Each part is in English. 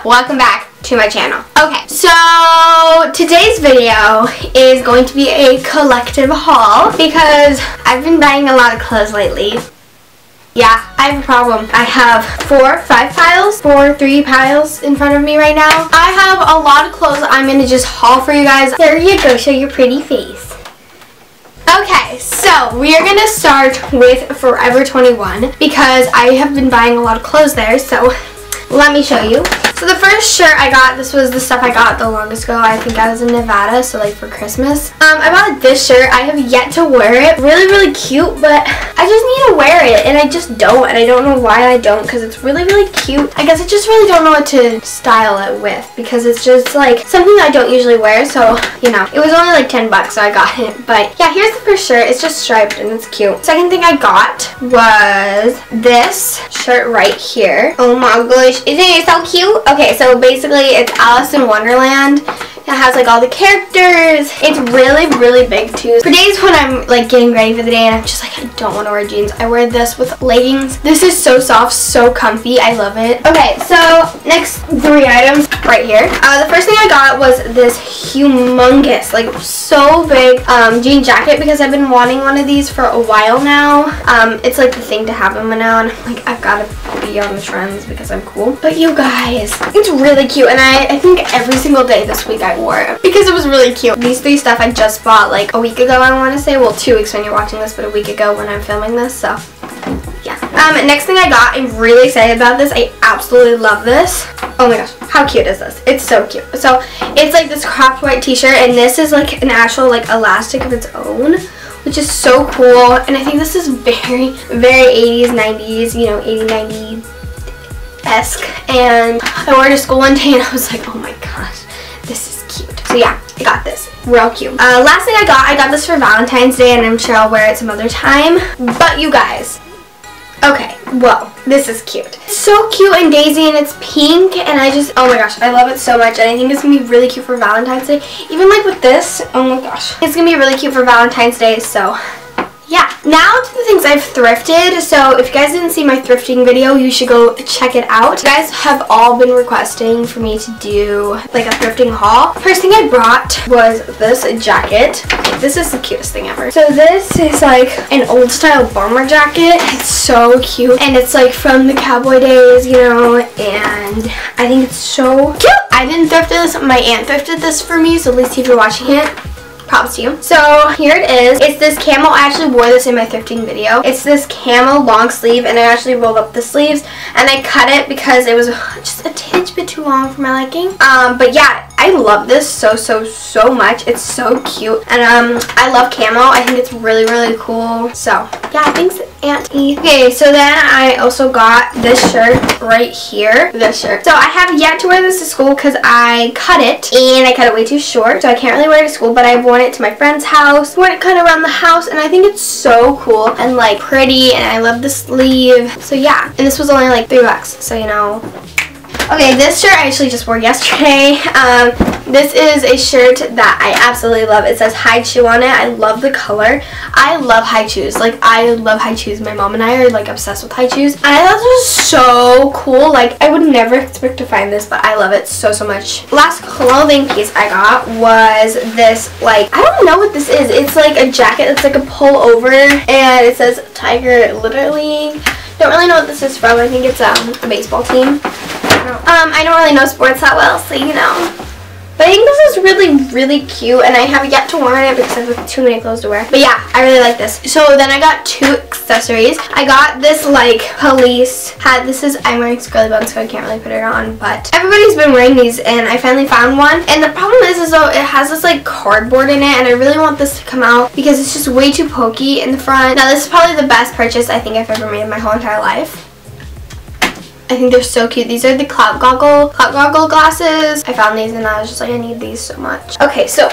up? Welcome back to my channel. Okay, so today's video is going to be a collective haul because I've been buying a lot of clothes lately. Yeah, I have a problem. I have three piles in front of me right now. I have a lot of clothes I'm gonna just haul for you guys. There you go, show your pretty face. Okay, so we are gonna start with Forever 21 because I have been buying a lot of clothes there, so let me show you. So the first shirt I got, this was the stuff I got the longest ago. I think I was in Nevada, so like for Christmas. I bought this shirt. I have yet to wear it. Really, really cute, but I just need to wear it, and I just don't, and I don't know why I don't, because it's really, really cute. I guess I just really don't know what to style it with, because it's just like something that I don't usually wear, so, you know. It was only like 10 bucks, so I got it, but yeah, here's the first shirt. It's just striped, and it's cute. Second thing I got was this shirt right here. Oh my gosh, isn't it so cute? Okay, so basically it's Alice in Wonderland. It has like all the characters. It's really, really big too. For days when I'm like getting ready for the day and I'm just like, I don't want to wear jeans, I wear this with leggings. This is so soft, so comfy. I love it. Okay, so next three items right here. The first thing I got was this humongous, like so big jean jacket because I've been wanting one of these for a while now. It's like the thing to have them now, and I'm like, I've got to be on the trends because I'm cool. But you guys, it's really cute, and I think every single day this week I wore it because it was really cute. These three stuff I just bought like a week ago, I want to say. Well, 2 weeks when you're watching this, but a week ago when I'm filming this, so yeah. Next thing I got, I'm really excited about this. I absolutely love this. Oh my gosh, how cute is this? It's so cute. So it's like this cropped white t-shirt, and this is like an actual like elastic of its own, which is so cool. And I think this is very, very 80s, 90s, you know, 80, 90s. And I wore it to school one day and I was like, oh my gosh, this is cute. So yeah, I got this. Real cute. Last thing I got this for Valentine's Day, and I'm sure I'll wear it some other time. But you guys, okay, whoa, this is cute. It's so cute and daisy, and it's pink, and I just, oh my gosh, I love it so much, and I think it's gonna be really cute for Valentine's Day. Even like with this, oh my gosh, it's gonna be really cute for Valentine's Day, so yeah. Now to the things I've thrifted. So if you guys didn't see my thrifting video, you should go check it out. You guys have all been requesting for me to do like a thrifting haul. First thing I brought was this jacket. This is the cutest thing ever. So this is like an old style bomber jacket. It's so cute, and it's like from the cowboy days, you know, and I think it's so cute. I didn't thrift this. My aunt thrifted this for me, so at least if you're watching it, props to you. So here it is. It's this camel. I actually wore this in my thrifting video. It's this camel long sleeve, and I actually rolled up the sleeves and I cut it because it was just a tinge bit too long for my liking. But yeah, I love this so, so, so much. It's so cute, and I love camel. I think it's really, really cool. So yeah, thanks, Auntie. Okay, so then I also got this shirt right here. This shirt. So I have yet to wear this to school because I cut it, and I cut it way too short, so I can't really wear it to school. But I've worn it to my friend's house, worn it kind of around the house, and I think it's so cool and like pretty, and I love the sleeve. So yeah, and this was only like $3, so you know. Okay, this shirt I actually just wore yesterday. This is a shirt that I absolutely love. It says Hi-Chew on it. I love the color. I love Hi-Chews. Like, I love Hi-Chews. My mom and I are, like, obsessed with Hi-Chews. And I thought this was so cool. Like, I would never expect to find this, but I love it so, so much. Last clothing piece I got was this, like, I don't know what this is. It's, like, a jacket that's, like, a pullover. And it says Tiger Little League. Don't really know what this is from. I think it's a baseball team. I don't really know sports that well, so you know. But I think this is really, really cute, and I have yet to wear it because I have too many clothes to wear. But yeah, I really like this. So then I got two accessories. I got this like police hat. This is, I'm wearing squirrely buns, so I can't really put it on, but everybody's been wearing these, and I finally found one. And the problem is though, it has this like cardboard in it, and I really want this to come out because it's just way too pokey in the front. Now this is probably the best purchase I think I've ever made in my whole entire life. I think they're so cute. These are the clout goggle glasses. I found these and I was just like, I need these so much. Okay, so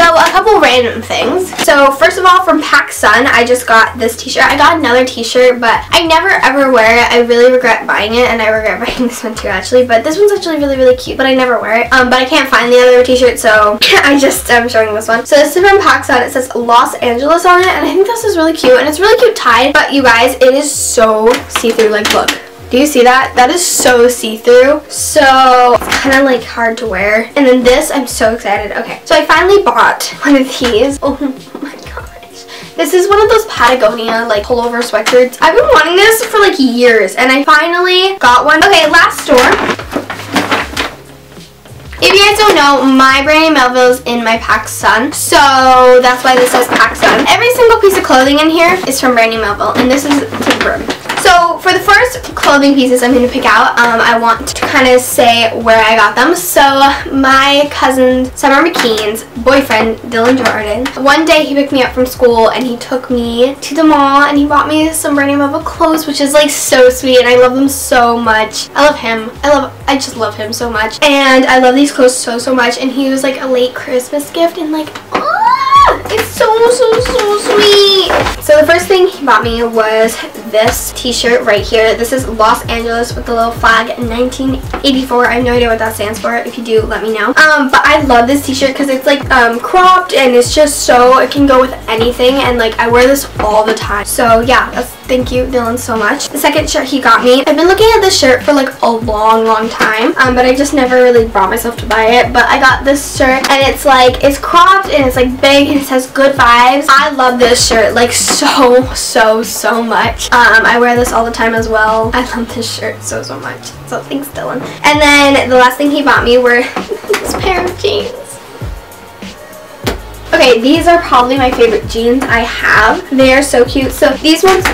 a couple random things. So first of all, from PacSun, I just got this t-shirt. I got another t-shirt, but I never ever wear it. I really regret buying it, and I regret buying this one too actually, but this one's actually really, really cute, but I never wear it. But I can't find the other t-shirt, so I just am showing this one. So this is from PacSun. It says Los Angeles on it, and I think this is really cute, and it's really cute tied, but you guys, it is so see-through, like look. Do you see that? That is so see-through, so it's kind of like hard to wear. And then this, I'm so excited. Okay, so I finally bought one of these. Oh my gosh. This is one of those Patagonia like pullover sweatshirts. I've been wanting this for like years and I finally got one. Okay, last store. If you guys don't know, my Brandy Melville's in my PacSun, so that's why this says PacSun. Every single piece of clothing in here is from Brandy Melville, and this is Timber. So for the first clothing pieces I'm going to pick out, I want to kind of say where I got them. So my cousin Summer McKean's boyfriend, Dylan Jordan, one day he picked me up from school and he took me to the mall and he bought me some Brandy Melville clothes, which is like so sweet, and I love them so much. I love him. I just love him so much. And I love these clothes so much, and he was like a late Christmas gift, and like, ah, it's so sweet. So the first thing he bought me was this t-shirt right here. This is Los Angeles with the little flag 1984. I have no idea what that stands for. If you do, let me know. But I love this t-shirt because it's like cropped, and it's just so, it can go with anything, and like I wear this all the time. So yeah, that's, thank you Dylan so much. The second shirt he got me, I've been looking at this shirt for like a long time, but I just never really brought myself to buy it. But I got this shirt, and it's like, it's cropped and it's like big and it says good vibes. I love this shirt like so much. I wear this all the time as well. I love this shirt so much. So thanks Dylan. And then the last thing he bought me were this pair of jeans. Okay, these are probably my favorite jeans I have. They are so cute. So these ones,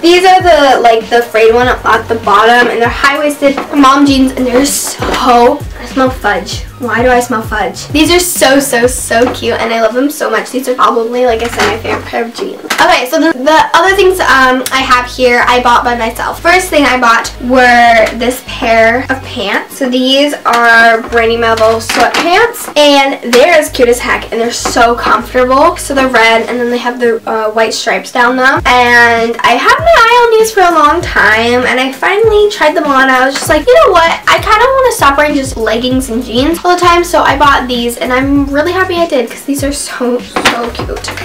these are the like the frayed one at the bottom, and they're high-waisted mom jeans, and they're so, I smell fudge. Why do I smell fudge? These are so cute, and I love them so much. These are probably, like I said, my favorite pair of jeans. Okay, so the other things I have here, I bought by myself. First thing I bought were this pair of pants. So these are Brandy Melville sweatpants, and they're as cute as heck, and they're so comfortable. So they're red, and then they have the white stripes down them. And I had my eye on these for a long time, and I finally tried them on. I was just like, you know what? I kind of want to stop wearing just leggings and jeans all the time, so I bought these, and I'm really happy I did because these are so cute.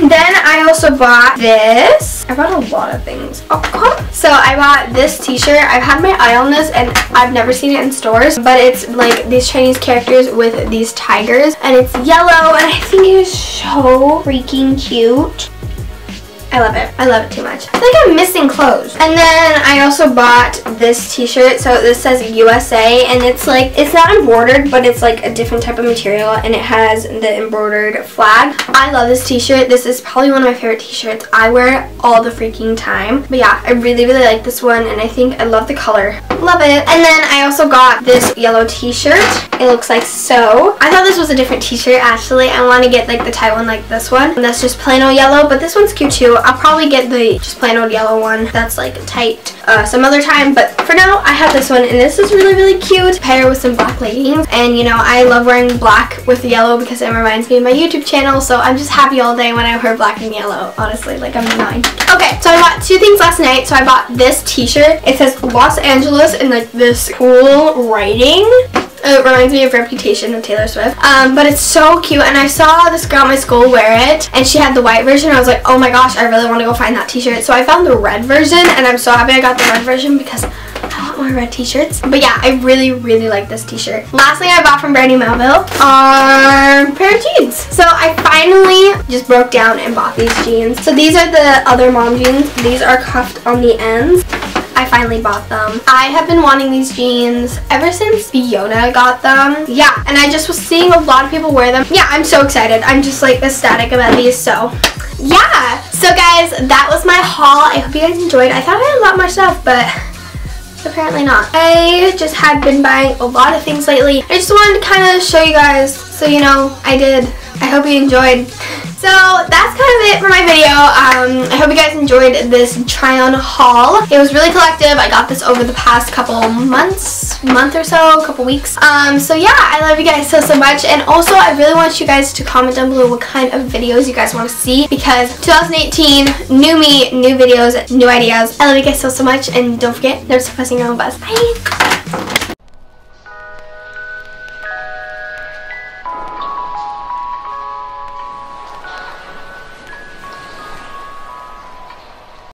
Then I also bought this. I bought a lot of things. Oh, so I bought this t-shirt. I've had my eye on this, and I've never seen it in stores, but it's like these Chinese characters with these tigers, and it's yellow, and I think it is so freaking cute. I love it. I love it too much. I feel like I'm missing clothes. And then I also bought this t-shirt. So this says USA, and it's like, it's not embroidered, but it's like a different type of material, and it has the embroidered flag. I love this t-shirt. This is probably one of my favorite t-shirts. I wear it all the freaking time. But yeah, I really like this one, and I think I love the color. Love it. And then I also got this yellow t-shirt. It looks like so. I thought this was a different t-shirt, actually. I want to get like the tie one like this one, and that's just plain old yellow, but this one's cute too. I'll probably get the just plain old yellow one that's like tight some other time, but for now I have this one, and this is really cute. Pair with some black leggings, and you know I love wearing black with yellow because it reminds me of my YouTube channel, so I'm just happy all day when I wear black and yellow, honestly, like I'm nine. Okay, so I bought two things last night. So I bought this t-shirt. It says Los Angeles in like this cool writing. It reminds me of Reputation of Taylor Swift, but it's so cute, and I saw this girl at my school wear it, and she had the white version. I was like, oh my gosh, I really want to go find that t-shirt. So I found the red version, and I'm so happy I got the red version because I want more red t-shirts. But yeah, I really like this t-shirt. Last thing I bought from Brandy Melville are a pair of jeans. So I finally just broke down and bought these jeans. So these are the other mom jeans. These are cuffed on the ends. I finally bought them. I have been wanting these jeans ever since Fiona got them. Yeah, and I just was seeing a lot of people wear them. Yeah, I'm so excited. I'm just like ecstatic about these, so yeah. So guys, that was my haul. I hope you guys enjoyed. I thought I had a lot more stuff, but apparently not. I just had been buying a lot of things lately. I just wanted to kind of show you guys, so you know, I did. I hope you enjoyed. So that's kind of it for my video. I hope you guys enjoyed this try-on haul. It was really collective. I got this over the past couple months, month or so, couple weeks. So yeah, I love you guys so much. And also, I really want you guys to comment down below what kind of videos you guys want to see, because 2018, new me, new videos, new ideas. I love you guys so much, and don't forget, never stop pressing your own buttons. Bye.